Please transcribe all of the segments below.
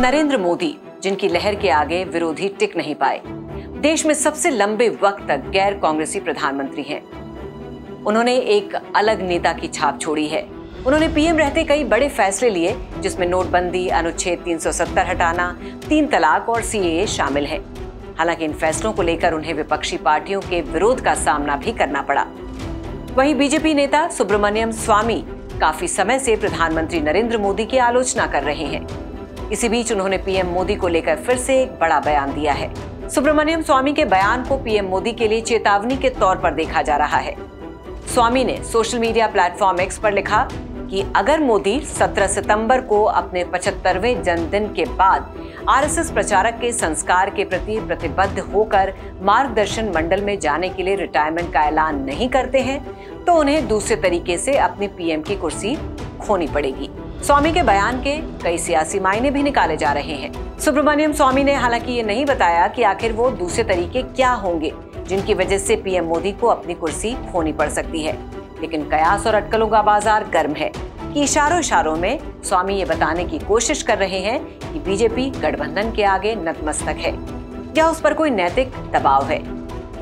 नरेंद्र मोदी, जिनकी लहर के आगे विरोधी टिक नहीं पाए, देश में सबसे लंबे वक्त तक गैर कांग्रेसी प्रधानमंत्री हैं। उन्होंने एक अलग नेता की छाप छोड़ी है। उन्होंने पीएम रहते कई बड़े फैसले लिए, जिसमें नोटबंदी, अनुच्छेद 370 हटाना, 3 तलाक और सीएए शामिल है। हालांकि इन फैसलों को लेकर उन्हें विपक्षी पार्टियों के विरोध का सामना भी करना पड़ा। वहीं बीजेपी नेता सुब्रमण्यम स्वामी काफी समय से प्रधानमंत्री नरेंद्र मोदी की आलोचना कर रहे हैं। इसी बीच उन्होंने पीएम मोदी को लेकर फिर से एक बड़ा बयान दिया है। सुब्रमण्यम स्वामी के बयान को पीएम मोदी के लिए चेतावनी के तौर पर देखा जा रहा है। स्वामी ने सोशल मीडिया प्लेटफॉर्म एक्स पर लिखा कि अगर मोदी 17 सितंबर को अपने 75वें जन्मदिन के बाद आरएसएस प्रचारक के संस्कार के प्रति प्रतिबद्ध होकर मार्गदर्शन मंडल में जाने के लिए रिटायरमेंट का ऐलान नहीं करते हैं, तो उन्हें दूसरे तरीके से अपनी पीएम की कुर्सी खोनी पड़ेगी। स्वामी के बयान के कई सियासी मायने भी निकाले जा रहे हैं। सुब्रमण्यम स्वामी ने हालांकि ये नहीं बताया कि आखिर वो दूसरे तरीके क्या होंगे जिनकी वजह से पीएम मोदी को अपनी कुर्सी खोनी पड़ सकती है, लेकिन कयास और अटकलों का बाजार गर्म है कि इशारों में स्वामी ये बताने की कोशिश कर रहे हैं कि बीजेपी गठबंधन के आगे नतमस्तक है या उस पर कोई नैतिक दबाव है।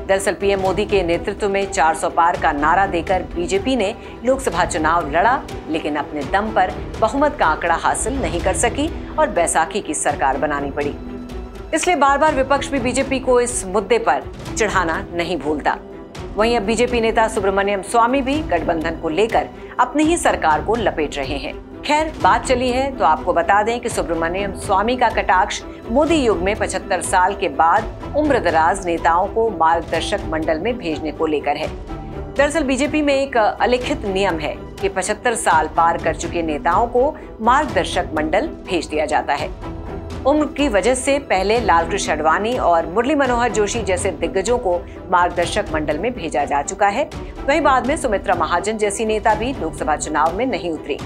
दरअसल पीएम मोदी के नेतृत्व में 400 पार का नारा देकर बीजेपी ने लोकसभा चुनाव लड़ा, लेकिन अपने दम पर बहुमत का आंकड़ा हासिल नहीं कर सकी और बैसाखी की सरकार बनानी पड़ी। इसलिए बार बार विपक्ष भी बीजेपी को इस मुद्दे पर चिढ़ाना नहीं भूलता। वहीं अब बीजेपी नेता सुब्रमण्यम स्वामी भी गठबंधन को लेकर अपनी ही सरकार को लपेट रहे हैं। खैर, बात चली है तो आपको बता दें कि सुब्रमण्यम स्वामी का कटाक्ष मोदी युग में 75 साल के बाद उम्रदराज नेताओं को मार्गदर्शक मंडल में भेजने को लेकर है। दरअसल बीजेपी में एक अलिखित नियम है कि 75 साल पार कर चुके नेताओं को मार्गदर्शक मंडल भेज दिया जाता है। उम्र की वजह से पहले लालकृष्ण आडवाणी और मुरली मनोहर जोशी जैसे दिग्गजों को मार्गदर्शक मंडल में भेजा जा चुका है। वहीं बाद में सुमित्रा महाजन जैसी नेता भी लोकसभा चुनाव में नहीं उतरी।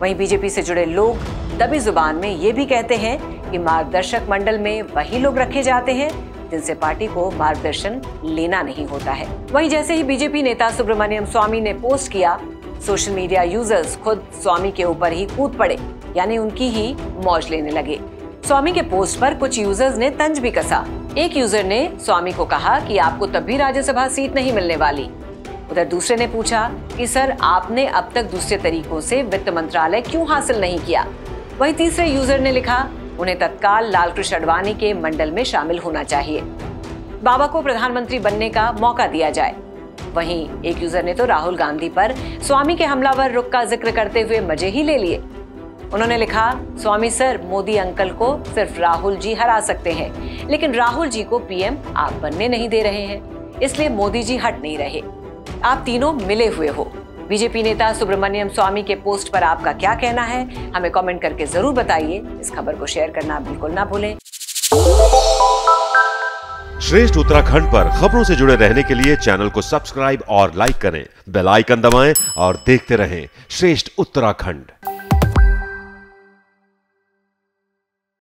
वहीं बीजेपी से जुड़े लोग दबी जुबान में ये भी कहते हैं कि मार्गदर्शक मंडल में वही लोग रखे जाते हैं जिनसे पार्टी को मार्गदर्शन लेना नहीं होता है। वहीं जैसे ही बीजेपी नेता सुब्रमण्यम स्वामी ने पोस्ट किया, सोशल मीडिया यूजर्स खुद स्वामी के ऊपर ही कूद पड़े, यानी उनकी ही मौज लेने लगे। स्वामी के पोस्ट पर कुछ यूजर्स ने तंज भी कसा। एक यूजर ने स्वामी को कहा कि आपको तब भी राज्यसभा सीट नहीं मिलने वाली। उधर दूसरे ने पूछा कि सर, आपने अब तक दूसरे तरीकों से वित्त मंत्रालय क्यों हासिल नहीं किया। वहीं तीसरे यूजर ने लिखा, उन्हें तत्काल लालकृष्ण आडवाणी के मंडल में शामिल होना चाहिए, बाबा को प्रधानमंत्री बनने का मौका दिया जाए। वहीं एक यूजर ने तो राहुल गांधी पर स्वामी के हमलावर रुख का जिक्र करते हुए मजे ही ले लिए। उन्होंने लिखा, स्वामी सर, मोदी अंकल को सिर्फ राहुल जी हरा सकते हैं, लेकिन राहुल जी को पीएम आप बनने नहीं दे रहे हैं, इसलिए मोदी जी हट नहीं रहे। आप तीनों मिले हुए हो। बीजेपी नेता सुब्रमण्यम स्वामी के पोस्ट पर आपका क्या कहना है, हमें कमेंट करके जरूर बताइए। इस खबर को शेयर करना बिल्कुल ना भूलें। श्रेष्ठ उत्तराखंड पर खबरों से जुड़े रहने के लिए चैनल को सब्सक्राइब और लाइक करें, बेल आइकन दबाएं और देखते रहें श्रेष्ठ उत्तराखंड।